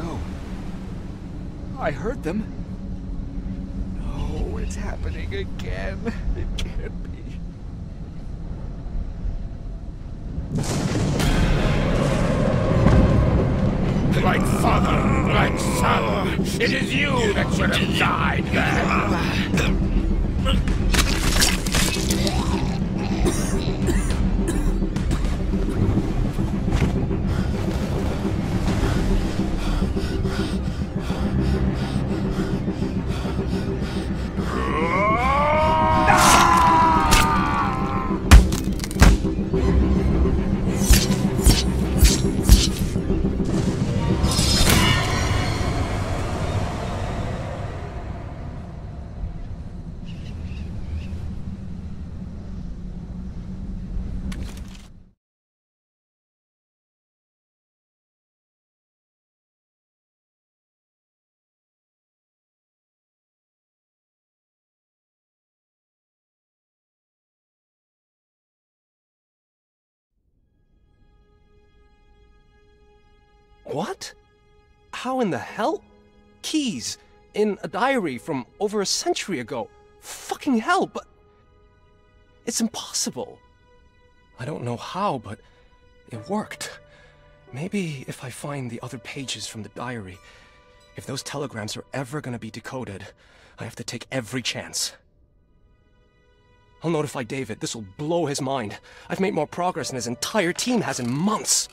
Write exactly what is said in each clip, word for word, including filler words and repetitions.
go. I heard them. No, it's happening again. It can't be. Like father, like son, it is you that should have died there. What? How in the hell? Keys in a diary from over a century ago. Fucking hell, but it's impossible. I don't know how, but it worked. Maybe if I find the other pages from the diary, if those telegrams are ever gonna be decoded, I have to take every chance. I'll notify David. This'll blow his mind. I've made more progress than his entire team has in months.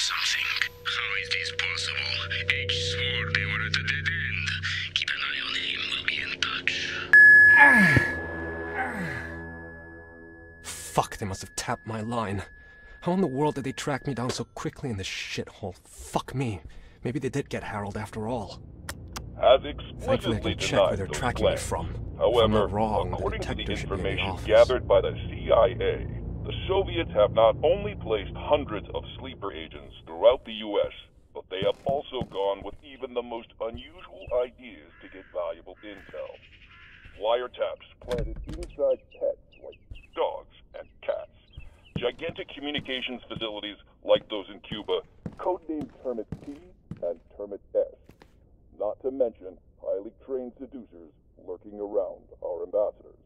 Something. How is this possible? H swore they were at a dead end. Keep an eye on him. We'll be in touch. Fuck, they must have tapped my line. How in the world did they track me down so quickly in this shithole? Fuck me. Maybe they did get Harold after all. I've explicitly I can check where they're tracking me from. However, wrong, according the to the information the gathered by the C I A, the Soviets have not only placed hundreds of sleeper agents throughout the U S, but they have also gone with even the most unusual ideas to get valuable intel. Wiretaps planted inside pets like dogs and cats. Gigantic communications facilities like those in Cuba, codenamed Termit T and Termit S. Not to mention highly trained seducers lurking around our ambassadors.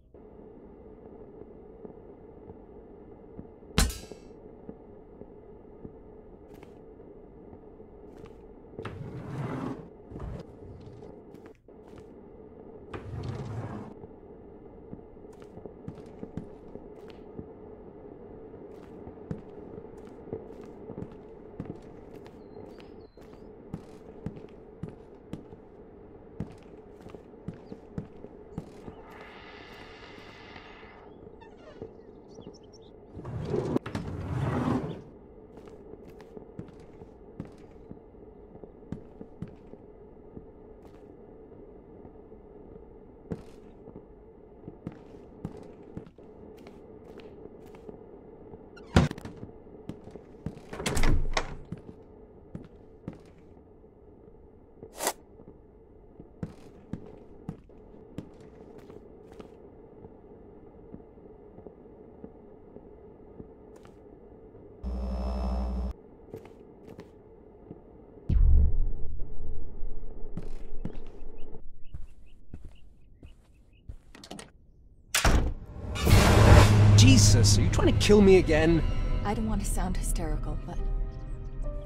Jesus, are you trying to kill me again? I don't want to sound hysterical, but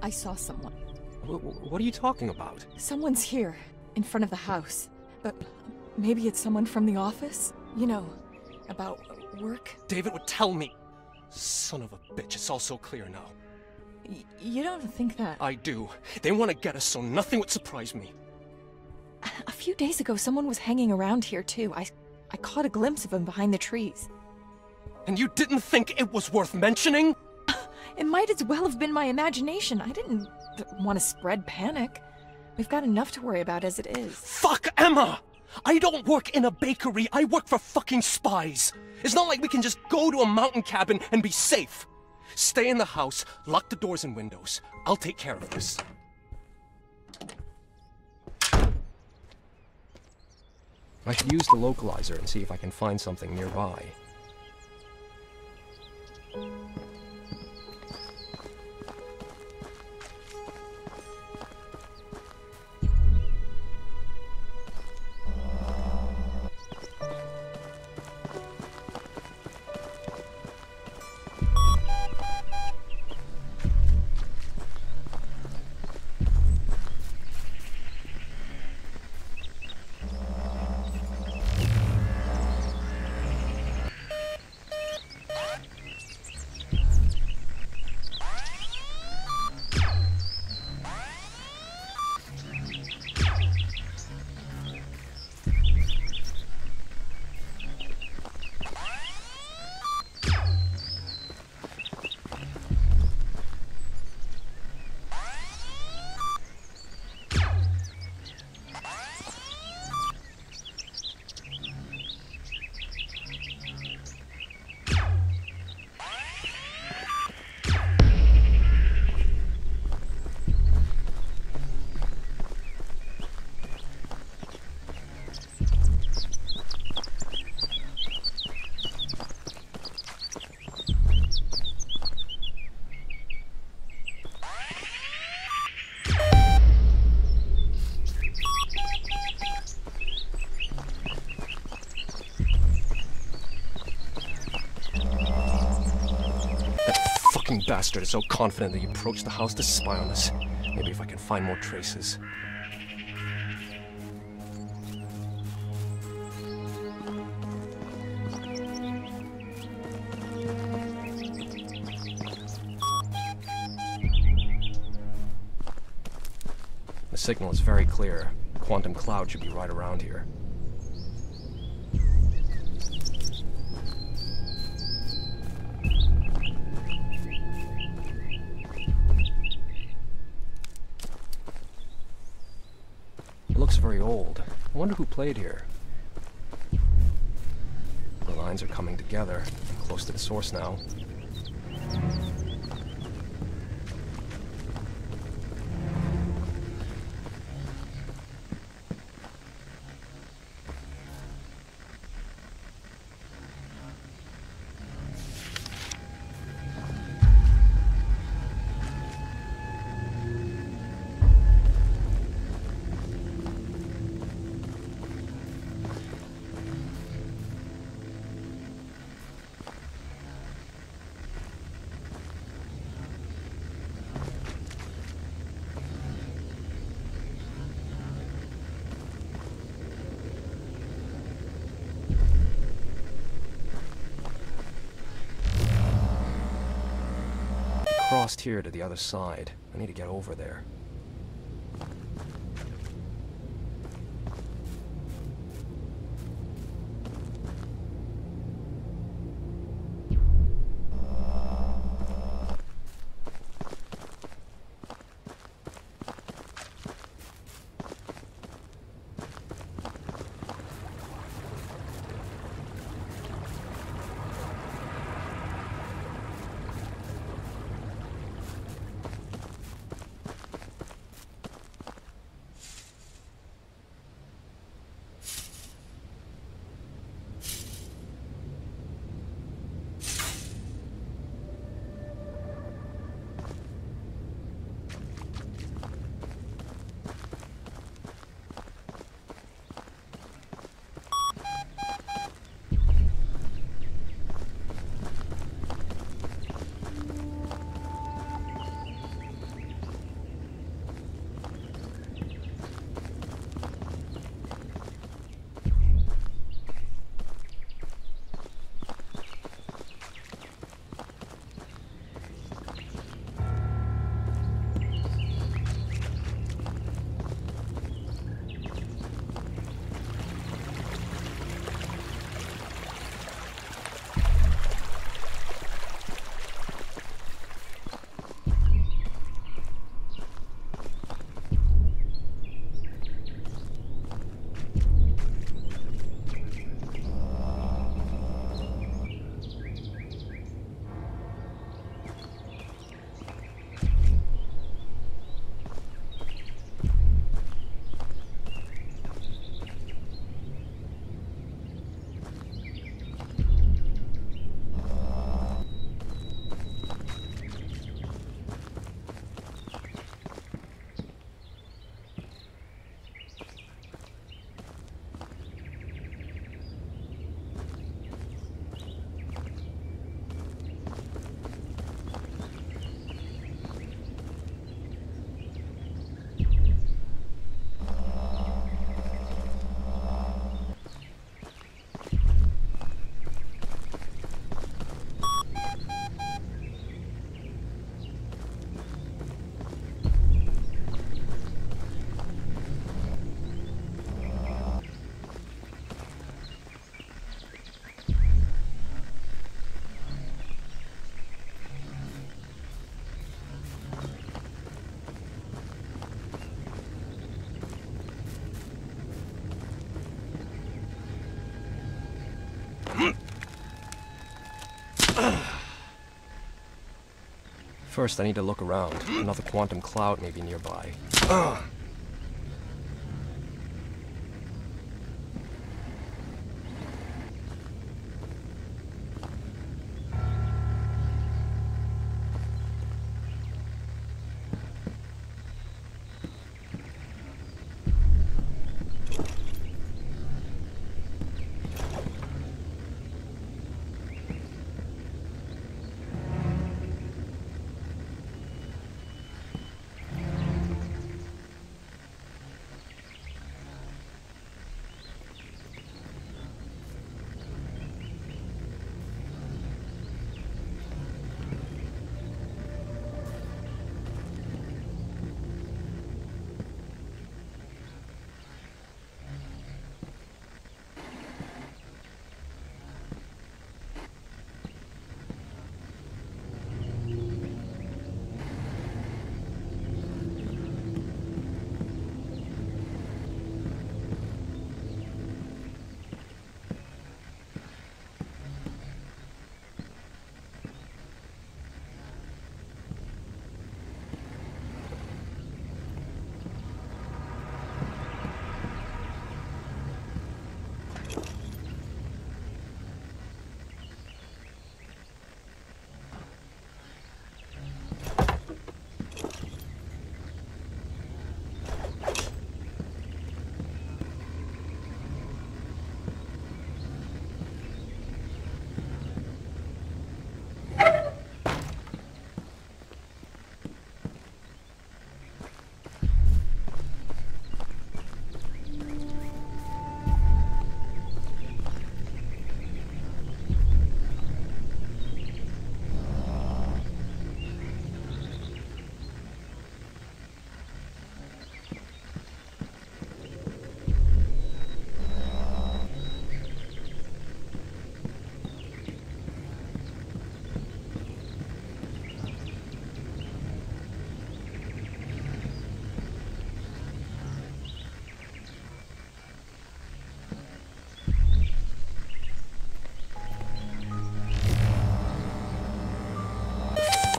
I saw someone. W- what are you talking about? Someone's here, in front of the house. But maybe it's someone from the office? You know, about work? David would tell me. Son of a bitch, it's all so clear now. Y- you don't think that? I do. They want to get us so nothing would surprise me. A few days ago, someone was hanging around here too. I, I caught a glimpse of him behind the trees. And you didn't think it was worth mentioning? It might as well have been my imagination. I didn't want to spread panic. We've got enough to worry about as it is. Fuck Emma! I don't work in a bakery. I work for fucking spies. It's not like we can just go to a mountain cabin and be safe. Stay in the house, lock the doors and windows. I'll take care of this. I could use the localizer and see if I can find something nearby. Bastard is so confident that he approached the house to spy on us. Maybe if I can find more traces. The signal is very clear. Quantum cloud should be right around here. very old. I wonder who played here. The lines are coming together. Close to the source now. Crossed here to the other side. I need to get over there. First, I need to look around. Another quantum cloud may be nearby. Ugh.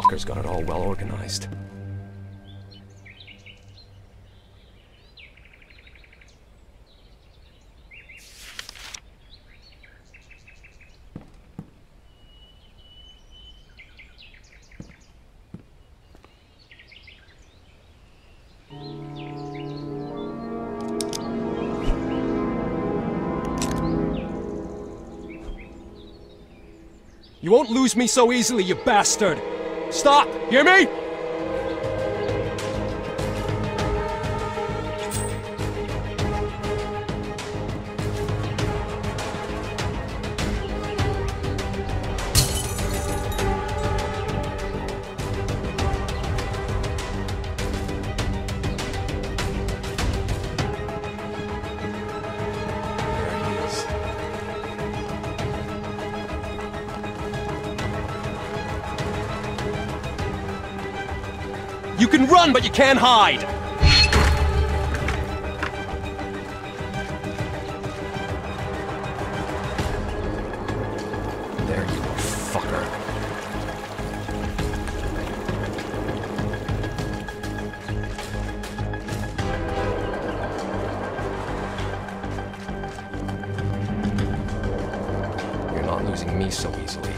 Hacker's got it all well organized. You won't lose me so easily, you bastard! Stop! Hear me?! You can run, but you can't hide! There you are, fucker. You're not losing me so easily.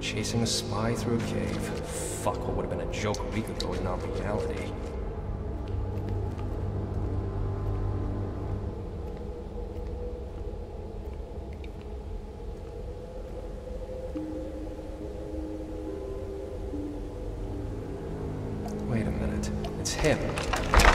Chasing a spy through a cave. Fuck, what would have been a joke a week ago is now reality. Wait a minute, it's him.